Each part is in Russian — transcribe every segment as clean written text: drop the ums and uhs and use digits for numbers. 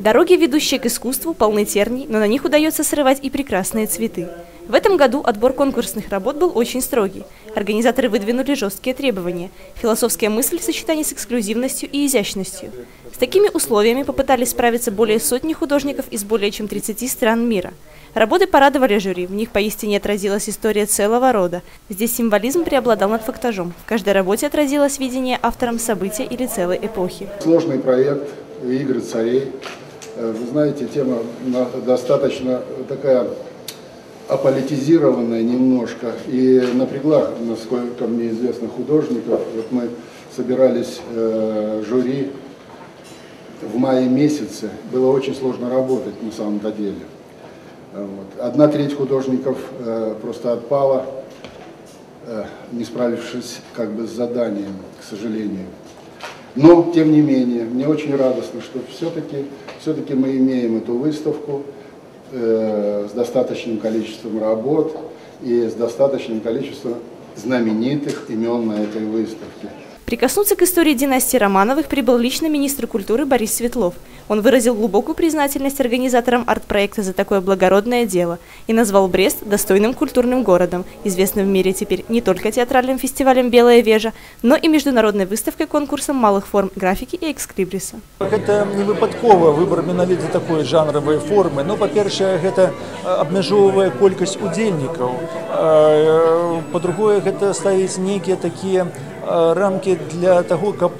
Дороги, ведущие к искусству, полны терний, но на них удается срывать и прекрасные цветы. В этом году отбор конкурсных работ был очень строгий. Организаторы выдвинули жесткие требования. Философская мысль в сочетании с эксклюзивностью и изящностью. С такими условиями попытались справиться более сотни художников из более чем 30 стран мира. Работы порадовали жюри, в них поистине отразилась история целого рода. Здесь символизм преобладал над фактажом. В каждой работе отразилось видение автором события или целой эпохи. Сложный проект «Игры царей». Вы знаете, тема достаточно такая аполитизированная немножко. И напрягла, насколько мне известно, художников. Вот мы собирались жюри в мае месяце. Было очень сложно работать на самом-то деле. Вот. 1/3 художников просто отпала, не справившись как бы с заданием, к сожалению. Но, тем не менее, мне очень радостно, что все-таки мы имеем эту выставку с достаточным количеством работ и с достаточным количеством знаменитых имен на этой выставке. Прикоснуться к истории династии Романовых прибыл лично министр культуры Борис Светлов. Он выразил глубокую признательность организаторам арт-проекта за такое благородное дело и назвал Брест достойным культурным городом, известным в мире теперь не только театральным фестивалем «Белая Вежа», но и международной выставкой-конкурсом малых форм графики и экслибриса. Это не выпадково выбор именно такой жанровой формы, но, по-перше, это обмежевывая колькость удельников. По-другое, это ставить некие такие рамки для того, как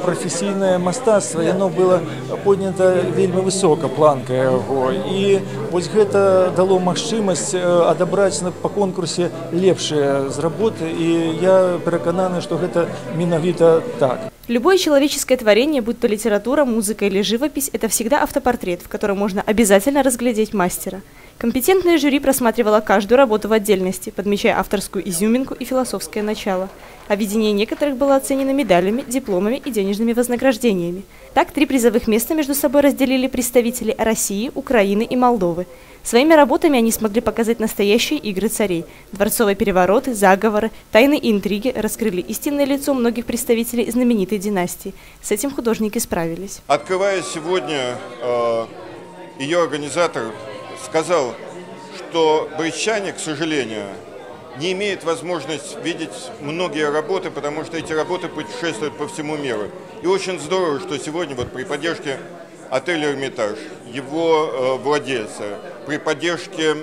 профессийное мастерство, оно было поднято вельми высоко планка его. И вот это дало возможность отобрать по конкурсе лепшие работы, и я переконан, что это миновито так. Любое человеческое творение, будь то литература, музыка или живопись, это всегда автопортрет, в котором можно обязательно разглядеть мастера. Компетентное жюри просматривало каждую работу в отдельности, подмечая авторскую изюминку и философское начало. А видение некоторых было оценено медалями, дипломами и денежными вознаграждениями. Так, 3 призовых места между собой разделили представители России, Украины и Молдовы. Своими работами они смогли показать настоящие игры царей. Дворцовые перевороты, заговоры, тайны и интриги раскрыли истинное лицо многих представителей знаменитой династии. С этим художники справились. Открывая сегодня, ее организатор сказал, что брестчане, к сожалению, не имеют возможности видеть многие работы, потому что эти работы путешествуют по всему миру. И очень здорово, что сегодня вот при поддержке отеля «Эрмитаж», его владельца, при поддержке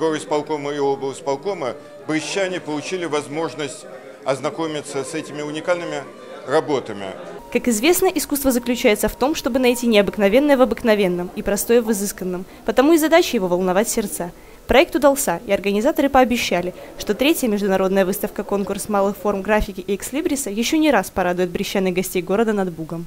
горисполкома и облсполкома брестчане получили возможность ознакомиться с этими уникальными работами. Как известно, искусство заключается в том, чтобы найти необыкновенное в обыкновенном и простое в изысканном, потому и задача его волновать сердца. Проект удался, и организаторы пообещали, что 3-я международная выставка-конкурс малых форм графики и экслибриса еще не раз порадует брестчан и гостей города над Бугом.